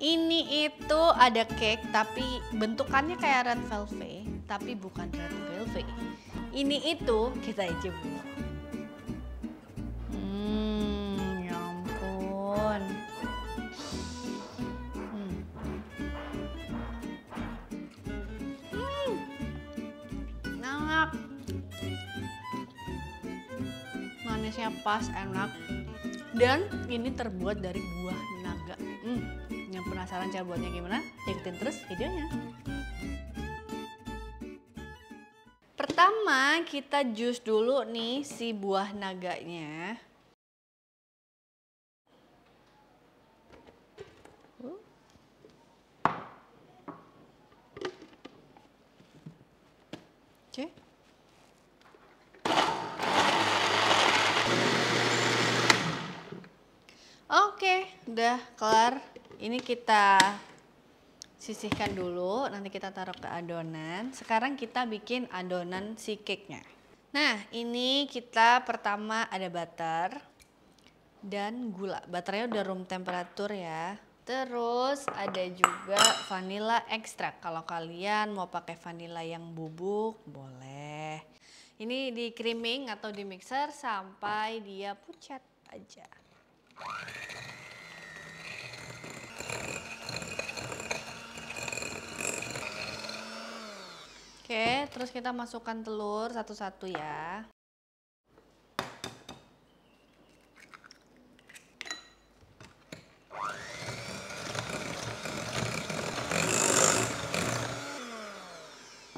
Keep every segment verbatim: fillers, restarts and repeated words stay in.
Ini itu ada cake tapi bentukannya kayak red velvet, tapi bukan red velvet. Ini itu kita icip dulu. Hmm, ya ampun. Hmm. Hmm. Enak. Manisnya pas, enak. Dan ini terbuat dari buah naga. Hmm. Yang penasaran cara buatnya gimana? Ikutin terus videonya. Pertama kita jus dulu nih si buah naganya. Oke. Oke, udah kelar. Ini kita sisihkan dulu, nanti kita taruh ke adonan. Sekarang kita bikin adonan si cake-nya. Nah, ini kita pertama ada butter dan gula. Butternya udah room temperature ya. Terus ada juga vanilla extract. Kalau kalian mau pakai vanilla yang bubuk, boleh. Ini di creaming atau di mixer sampai dia pucat aja. Oke, terus kita masukkan telur satu-satu ya.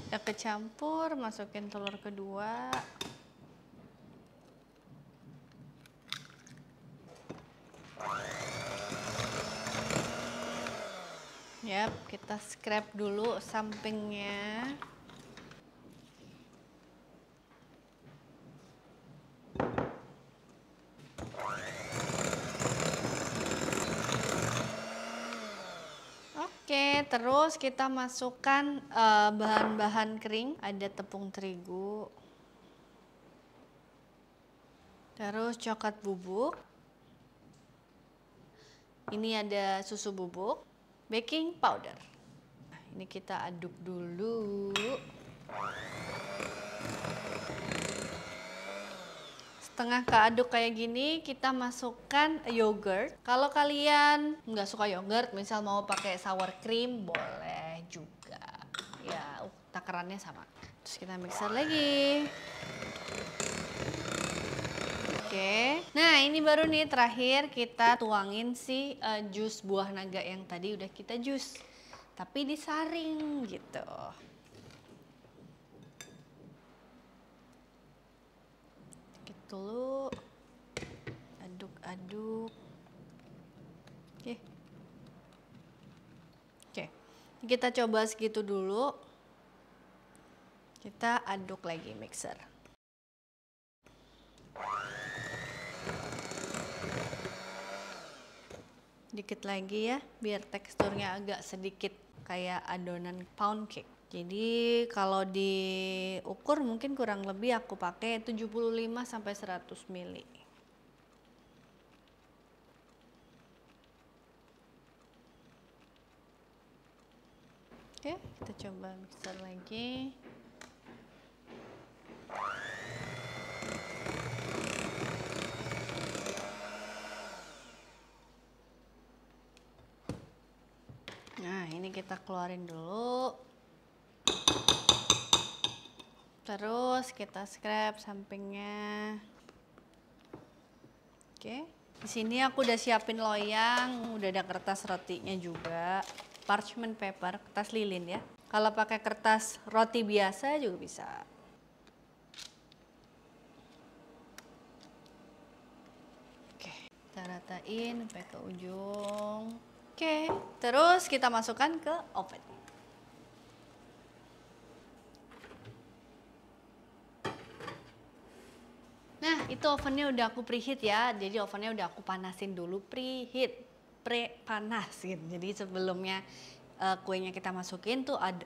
Udah kecampur, masukin telur kedua. Yap, kita scrape dulu sampingnya. Oke, terus kita masukkan bahan-bahan uh, kering. Ada tepung terigu, terus coklat bubuk. Ini ada susu bubuk, baking powder. Nah, ini kita aduk dulu. Setengah keaduk kayak gini, kita masukkan yogurt. Kalau kalian nggak suka yogurt, misal mau pakai sour cream, boleh juga. Ya, uh, takarannya sama. Terus kita mixer lagi. Oke. Nah, ini baru nih terakhir kita tuangin si uh, jus buah naga yang tadi udah kita jus. Tapi disaring gitu. Dulu aduk-aduk. Oke. Oke. Kita coba segitu dulu. Kita aduk lagi mixer. Dikit lagi ya, biar teksturnya agak sedikit kayak adonan pound cake. Jadi kalau diukur mungkin kurang lebih aku pakai tujuh puluh lima sampai seratus mililiter. Oke, kita coba mixer lagi. Nah, ini kita keluarin dulu. Terus kita scrap sampingnya. Oke, di sini aku udah siapin loyang, udah ada kertas rotinya juga, parchment paper, kertas lilin ya. Kalau pakai kertas roti biasa juga bisa. Oke, kita ratain sampai ke ujung. Oke, terus kita masukkan ke oven. Nah, itu ovennya udah aku preheat ya, jadi ovennya udah aku panasin dulu, preheat, pre-panas gitu. Jadi sebelumnya uh, kuenya kita masukin tuh ada,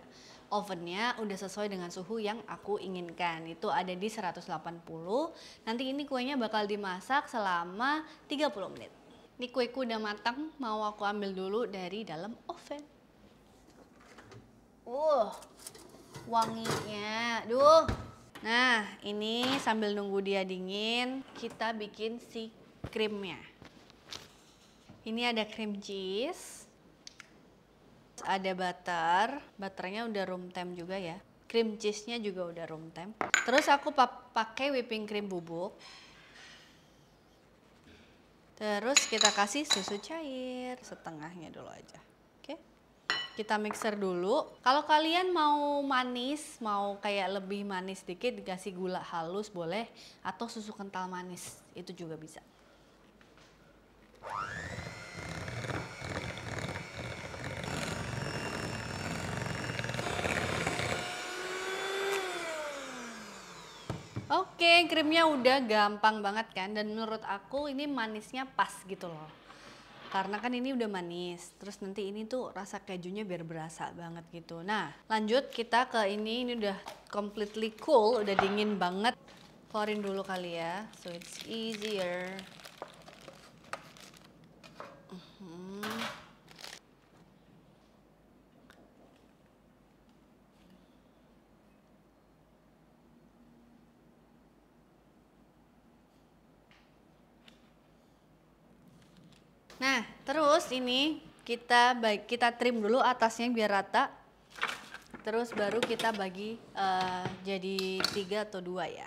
ovennya udah sesuai dengan suhu yang aku inginkan, itu ada di seratus delapan puluh. Nanti ini kuenya bakal dimasak selama tiga puluh menit. Ini kueku udah matang, mau aku ambil dulu dari dalam oven. Uh, wanginya, duh. Nah, ini sambil nunggu dia dingin, kita bikin si krimnya. Ini ada cream cheese, ada butter, butternya udah room temp juga ya. Cream cheese-nya juga udah room temp. Terus aku pakai whipping cream bubuk. Terus kita kasih susu cair, setengahnya dulu aja. Oke, kita mixer dulu. Kalau kalian mau manis, mau kayak lebih manis dikit, dikasih gula halus boleh. Atau susu kental manis, itu juga bisa. Oke, krimnya udah gampang banget kan, dan menurut aku ini manisnya pas gitu loh. Karena kan ini udah manis, terus nanti ini tuh rasa kejunya biar berasa banget gitu. Nah, lanjut kita ke ini, ini udah completely cool, udah dingin banget. Keluarin dulu kali ya, so it's easier. Nah, terus ini kita bagi, kita trim dulu atasnya biar rata. Terus baru kita bagi uh, jadi tiga atau dua ya.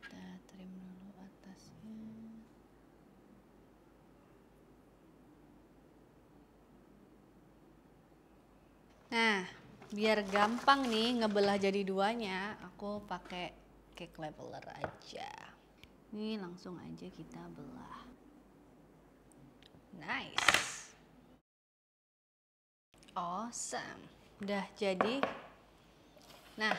Kita trim dulu atasnya. Nah, biar gampang nih ngebelah jadi duanya, aku pakai cake leveler aja. Ini langsung aja kita belah. Nice. Awesome. Udah jadi. Nah,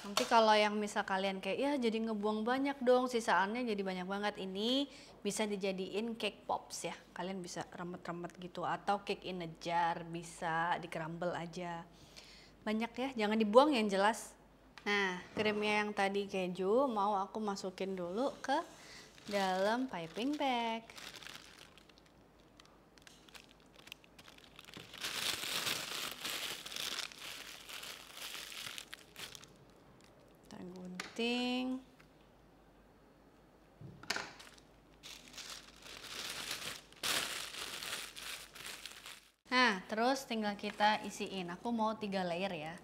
nanti kalau yang misal kalian kayak, ya jadi ngebuang banyak dong, sisaannya jadi banyak banget. Ini bisa dijadiin cake pops ya. Kalian bisa remet-remet gitu. Atau cake in a jar, bisa dikerambel aja. Banyak ya, jangan dibuang yang jelas. Nah, krimnya yang tadi keju mau aku masukin dulu ke dalam piping bag. Kita gunting. Nah, terus tinggal kita isiin. Aku mau tiga layer ya.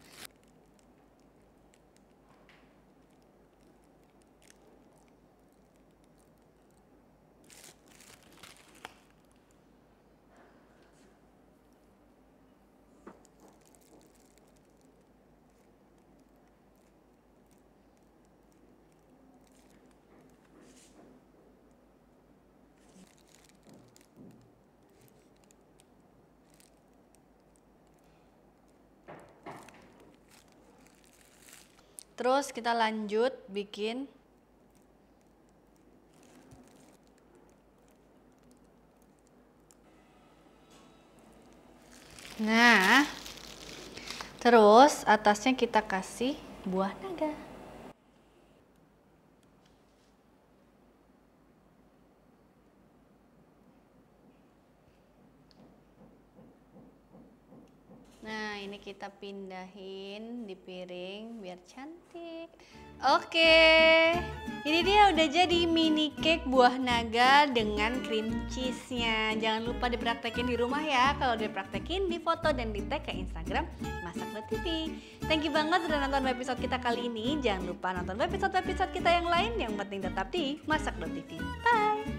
Terus kita lanjut bikin nah, terus atasnya kita kasih buah naga. Nah, ini kita pindahin di piring biar cantik. Oke, ini dia udah jadi mini cake buah naga dengan cream cheese-nya. Jangan lupa dipraktekin di rumah ya. Kalau dipraktekin, di foto dan di tag ke Instagram Masak T V. Thank you banget udah nonton episode kita kali ini. Jangan lupa nonton episode-episode kita yang lain. Yang penting tetap di Masak T V. Bye!